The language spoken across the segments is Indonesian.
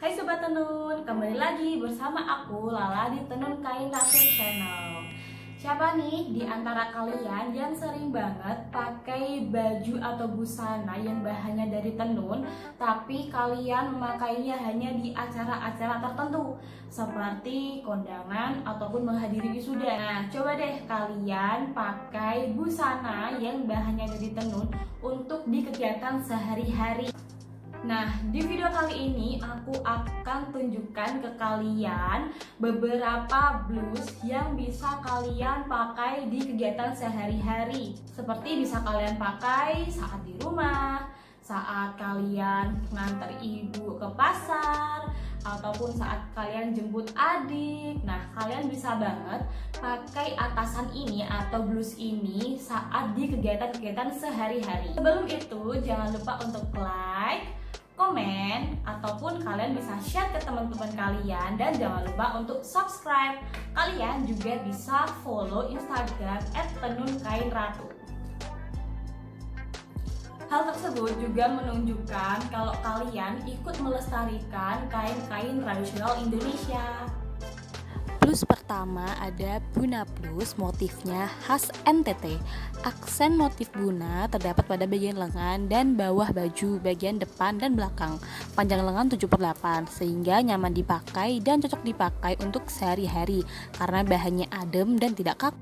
Hai Sobat Tenun, kembali lagi bersama aku Lala di Tenun Kain Nusantara Channel. Siapa nih di antara kalian yang sering banget pakai baju atau busana yang bahannya dari tenun, tapi kalian memakainya hanya di acara-acara tertentu seperti kondangan ataupun menghadiri wisuda? Nah, coba deh kalian pakai busana yang bahannya dari tenun untuk di kegiatan sehari-hari. Nah, di video kali ini aku akan tunjukkan ke kalian beberapa blouse yang bisa kalian pakai di kegiatan sehari-hari. Seperti bisa kalian pakai saat di rumah, saat kalian nganter ibu ke pasar, ataupun saat kalian jemput adik. Nah, kalian bisa banget pakai atasan ini atau blouse ini saat di kegiatan-kegiatan sehari-hari. Sebelum itu, jangan lupa untuk like, komen, ataupun kalian bisa share ke teman-teman kalian, dan jangan lupa untuk subscribe. Kalian juga bisa follow Instagram @tenunkainratu. Hal tersebut juga menunjukkan kalau kalian ikut melestarikan kain-kain tradisional Indonesia. Blouse pertama ada Buna blouse, motifnya khas NTT. Aksen motif Buna terdapat pada bagian lengan dan bawah baju, bagian depan dan belakang. Panjang lengan 7/8 sehingga nyaman dipakai dan cocok dipakai untuk sehari-hari karena bahannya adem dan tidak kaku.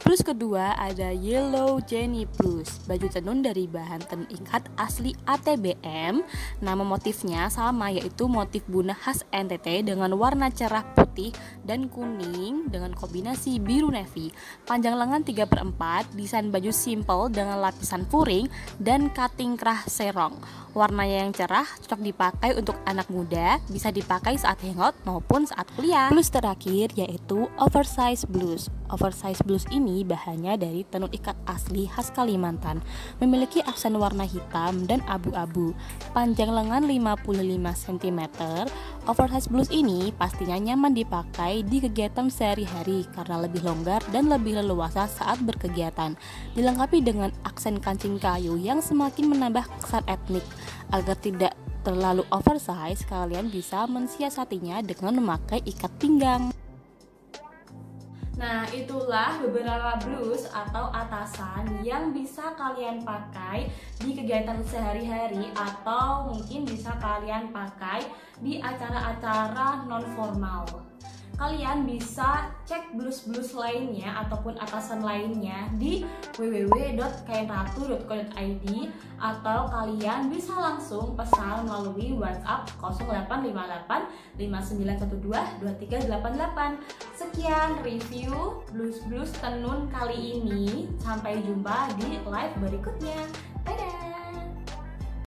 Blouse kedua ada Yellow Jenny blouse, baju tenun dari bahan tenun ikat asli ATBM. Nama motifnya sama, yaitu motif Buna khas NTT dengan warna cerah putih dan kuning dengan kombinasi biru navy. Panjang lengan 3/4, desain baju simple dengan lapisan furing dan cutting kerah serong. Warnanya yang cerah cocok dipakai untuk anak muda, bisa dipakai saat hangout maupun saat kuliah. Blouse terakhir yaitu oversize blouse. Oversize blouse ini bahannya dari tenun ikat asli khas Kalimantan, memiliki aksen warna hitam dan abu-abu. Panjang lengan 55 cm. Oversize blouse ini pastinya nyaman dipakai di kegiatan sehari-hari karena lebih longgar dan lebih leluasa saat berkegiatan. Dilengkapi dengan aksen kancing kayu yang semakin menambah kesan etnik. Agar tidak terlalu oversize, kalian bisa mensiasatinya dengan memakai ikat pinggang. Nah, itulah beberapa blouse atau atasan yang bisa kalian pakai di kegiatan sehari-hari, atau mungkin bisa kalian pakai di acara-acara non-formal. Kalian bisa cek blouse-blouse lainnya ataupun atasan lainnya di www.kainratu.co.id, atau kalian bisa langsung pesan melalui WhatsApp 0858 5912 2388. Sekian review blouse-blouse tenun kali ini. Sampai jumpa di live berikutnya. Dadah!